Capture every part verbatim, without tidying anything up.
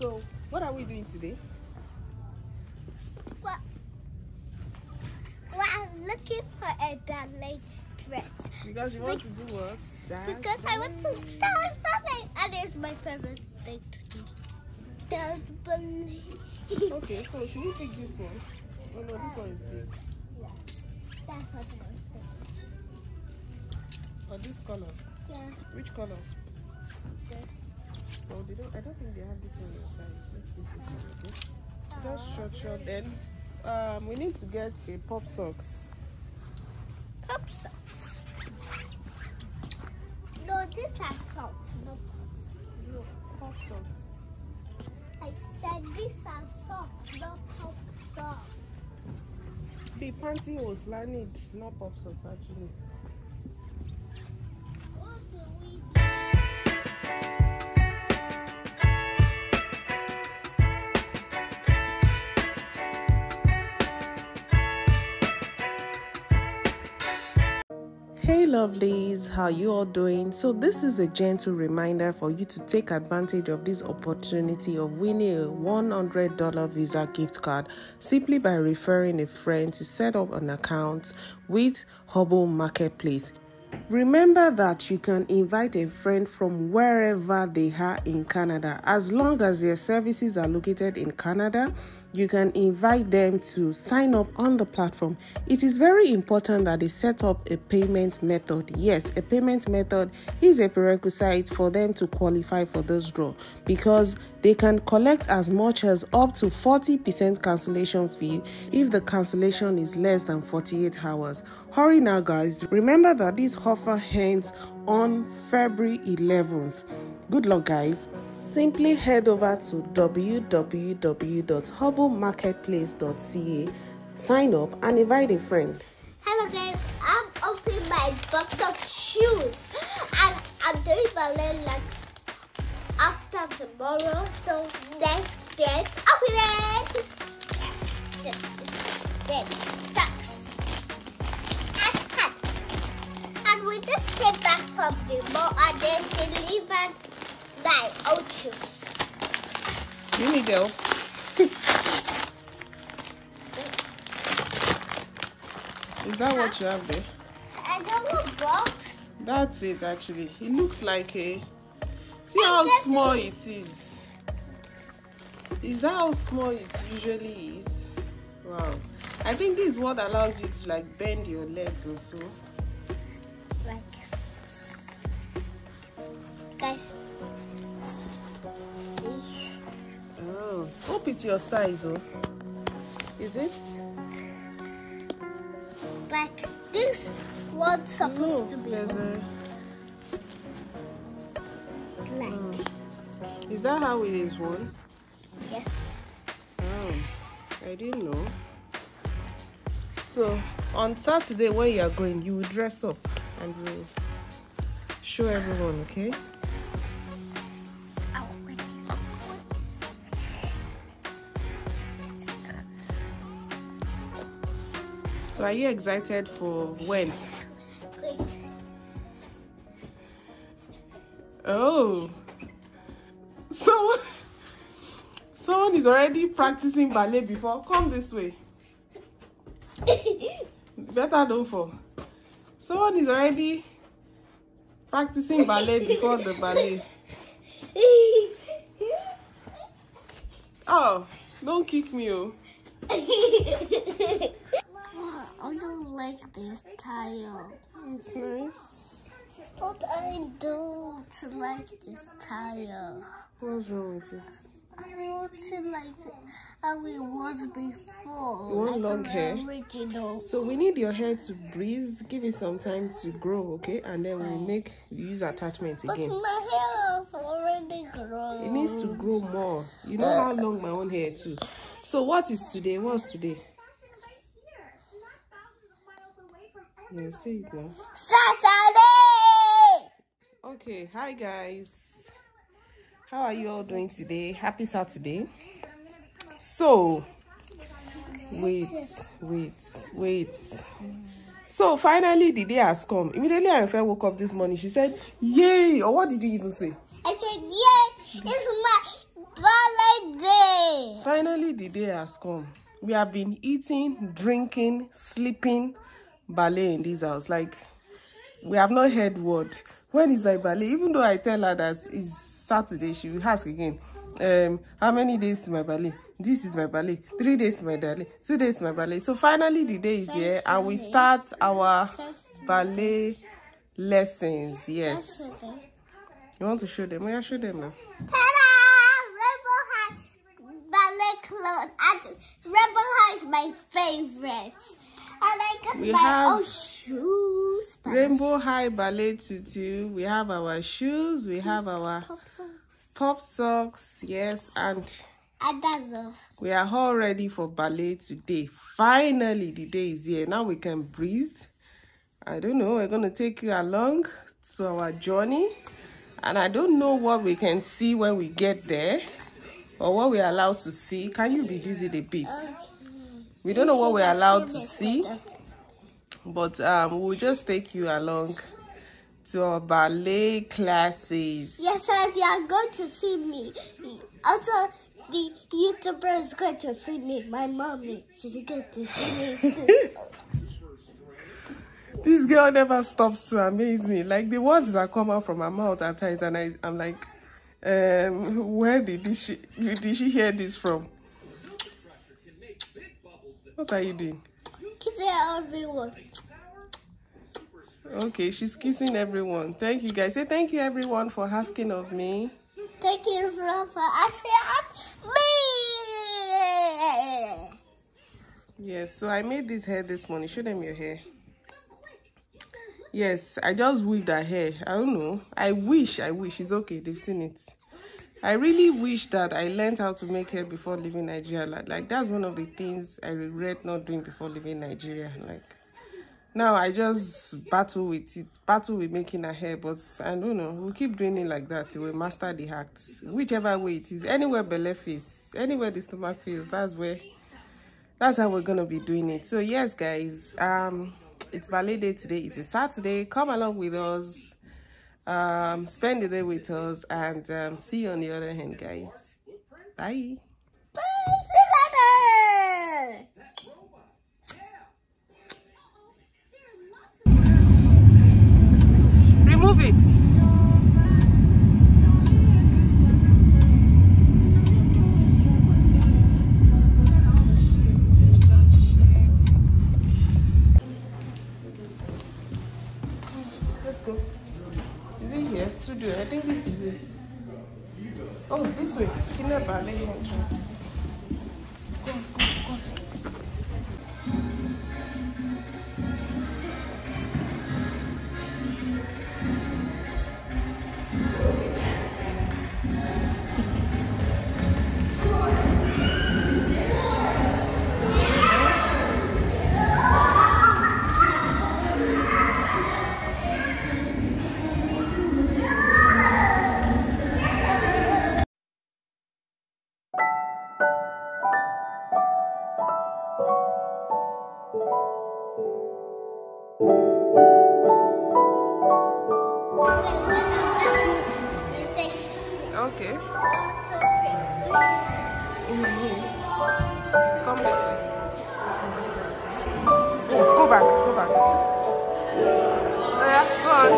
So, what are we doing today? Well, well I'm looking for a ballet dress. Because you want to do what? Dance because ballet. I want to dance ballet. And it's my favorite thing to do. Dance ballet. Okay, so should we pick this one? Oh no, this one is big. Yeah, that's what I was thinking. Or this color? Yeah. Which color? This. No, they don't. I don't think they have this one in size. Let's put this one, okay? Uh, Just short, short. Then um, we need to get a pop socks. Pop socks. No, these are socks, not socks. No, pop socks. I said these are socks, not pop socks. The pantyhose, I need not pop socks actually. Hey lovelies, how are you all doing? So this is a gentle reminder for you to take advantage of this opportunity of winning a one hundred dollar Visa gift card simply by referring a friend to set up an account with Hubble Marketplace. Remember that you can invite a friend from wherever they are in Canada. As long as their services are located in Canada, you can invite them to sign up on the platform. It is very important that they set up a payment method. Yes, a payment method is a prerequisite for them to qualify for this draw because they can collect as much as up to forty percent cancellation fee if the cancellation is less than forty-eight hours. Hurry now, guys. Remember that this offer ends on February eleventh. Good luck, guys. Simply head over to w w w dot hubble marketplace dot c a, sign up, and invite a friend. Hello, guys. I'm opening my box of shoes, and I'm doing ballet like after tomorrow. So let's get open it. Yes. We just came back from the mall and then delivered my old shoes. Here we go. Is that huh? what you have there? I don't know, box. That's it actually. It looks like a... See how small it is. Is that how small it usually is? Wow. I think this is what allows you to like bend your legs or so. Like, guys, oh, hope it's your size, oh, is it? Like this one's supposed no, to be. There's a... Like. Oh. Is that how it is worn? Yes. Oh, I didn't know. So on Saturday when you are going, you will dress up. And we'll show everyone, okay? So are you excited for when? Wait. Oh! So, someone is already practicing ballet before. Come this way. Better don't fall. Someone is already practicing ballet before the ballet. Oh, don't kick me, oh. I don't like this style. It's nice. But I don't like this style. What's wrong with it? I want it like how it was before. You want like long hair? Original. So we need your hair to breathe. Give it some time to grow, okay? And then we'll make use attachments but again. But my hair has already grown. It needs to grow more. You know how long my own hair too. So what is today? What's today? Yeah, say it now. Saturday! Okay, hi guys. How are you all doing today? Happy Saturday. So, wait, wait, wait. So, finally, the day has come. Immediately, I woke up this morning. She said, yay. Or what did you even say? I said, yay. It's my Ballet Day! Finally, the day has come. We have been eating, drinking, sleeping ballet in this house. Like, we have not heard word. When is my ballet? Even though I tell her that it's Saturday, she will ask again, um, how many days to my ballet? This is my ballet. Three days to my ballet. Two days to my ballet. So finally the day is here and we start our ballet lessons. Yes. You want to show them? May I show them now? Ta-da! Rainbow High Ballet Club. And Rainbow High is my favorite. And I got we my own shoes. Rainbow High Ballet Tutu. We have our shoes. We have our pop socks. Pop socks. Yes. And we are all ready for ballet today. Finally, the day is here. Now we can breathe. I don't know. We're going to take you along to our journey. And I don't know what we can see when we get there or what we're allowed to see. Can you reduce it a bit? We don't know what we're allowed to see. But um, we'll just take you along to our ballet classes. Yes, and you are going to see me. Also, the YouTuber is going to see me. My mommy, she's going to see me. This girl never stops to amaze me. Like the words that come out from her mouth at times, and I, I'm like, um, where did she, did she hear this from? What are you doing? Kissing everyone. Okay, she's kissing everyone. Thank you guys. Say thank you everyone for asking of me. Thank you for asking of me. Yes, so I made this hair this morning. Show them your hair. Yes, I just weaved her hair. I don't know. I wish, I wish. It's okay. They've seen it. I really wish that I learned how to make hair before leaving Nigeria. Like, that's one of the things I regret not doing before leaving Nigeria. Like, now I just battle with it, battle with making her hair, but I don't know. We'll keep doing it like that till we master the act. Whichever way it is, anywhere belly feels, anywhere the stomach feels, that's where, that's how we're gonna be doing it. So yes, guys, um, it's ballet day today. It's a Saturday. Come along with us, um, spend the day with us, and um, see you on the other hand, guys. Bye. Bye. See you later. Remove it. Let's go. Is it here? Studio. I think this is it. Oh, this way. Kinder ballet entrance. Go, go, go. Okay. Mm-hmm. Come this way. Oh, go back, go back. Oh, yeah, go on.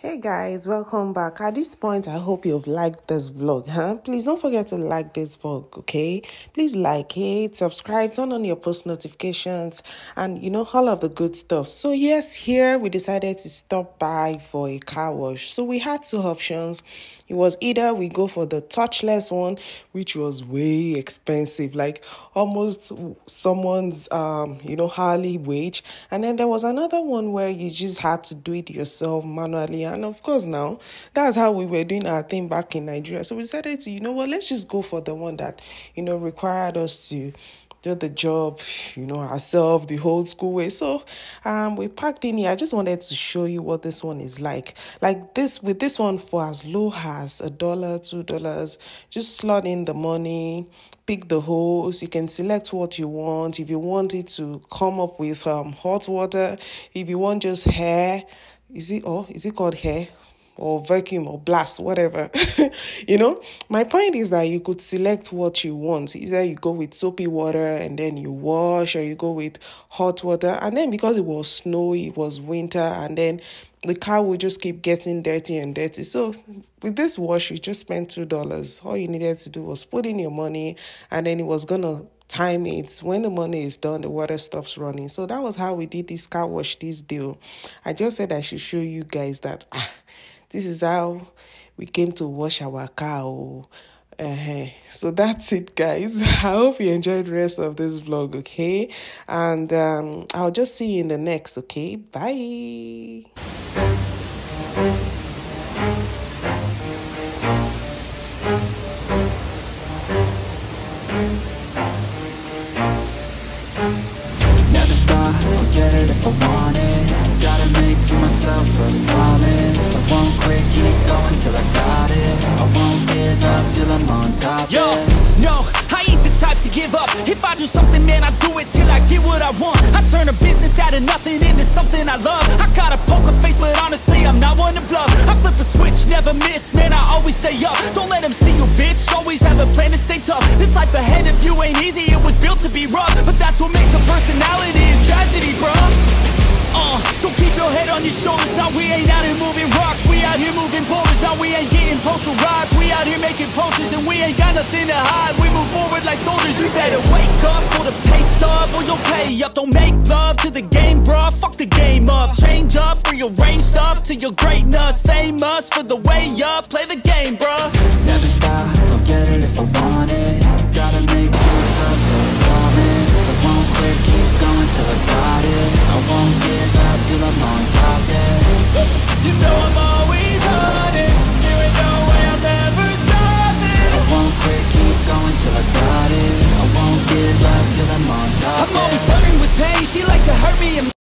Hey guys, welcome back. At this point, I hope you've liked this vlog, huh? Please don't forget to like this vlog, okay? Please like it, subscribe, turn on your post notifications, and you know, all of the good stuff. So yes, here we decided to stop by for a car wash. So we had two options. It was either we go for the touchless one, which was way expensive, like almost someone's, um, you know, hourly wage. And then there was another one where you just had to do it yourself manually. And of course, now that's how we were doing our thing back in Nigeria. So we decided to, you know what, let's just go for the one that, you know, required us to do the job, you know, ourselves, the whole school way. So um we packed in here. I just wanted to show you what this one is like. Like this, with this one, for as low as a dollar, two dollars, just slot in the money, pick the hose, you can select what you want. If you want it to come up with um hot water, if you want just hair, is it or oh, is it called hair? Or vacuum or blast, whatever. You know, my point is that you could select what you want. Either you go with soapy water and then you wash, or you go with hot water. And then because it was snowy, it was winter, and then the car would just keep getting dirty and dirty. So with this wash, you just spent two dollars. All you needed to do was put in your money, and then it was gonna time it. When the money is done, the water stops running. So that was how we did this car wash, this deal. I just said I should show you guys that this is how we came to wash our car. Uh-huh. So that's it, guys. I hope you enjoyed the rest of this vlog, okay? And um, I'll just see you in the next, okay? Bye. If I want it, gotta make to myself a promise. I won't quit, keep going till I got it. I won't give up till I'm on top. Yo, no, I ain't the type to give up. If I do something, man, I do it till I get what I want. I turn a business out of nothing into something I love. I got a poker face, but honestly, I'm not one to bluff. I flip a switch, never miss, man, I always stay up. Don't let them see you, bitch, always have a plan to stay tough. This life ahead of you ain't easy, it was built to be rough. But that's what makes a personality is tragedy, bruh. Uh, so keep your head on your shoulders. Now we ain't out here moving rocks, we out here moving boulders. Now we ain't getting postal rides, we out here making posters. And we ain't got nothing to hide, we move forward like soldiers. You better wake up for the pay stub or you'll pay up. Don't make love to the game, bruh, fuck the game up. Change up, rearrange stuff to your greatness. Same us for the way up, play the game, bruh. Never stop, don't get it if I want it. Gotta make to myself a promise. I won't quit, keep going till I got it. I won't give up till I'm on top, yeah. You know I'm always honest. There ain't no way I'm ever stopping. I won't quit, keep going till I got it. I won't give up till I'm on top, yeah. I'm always learning with pain, she like to hurt me and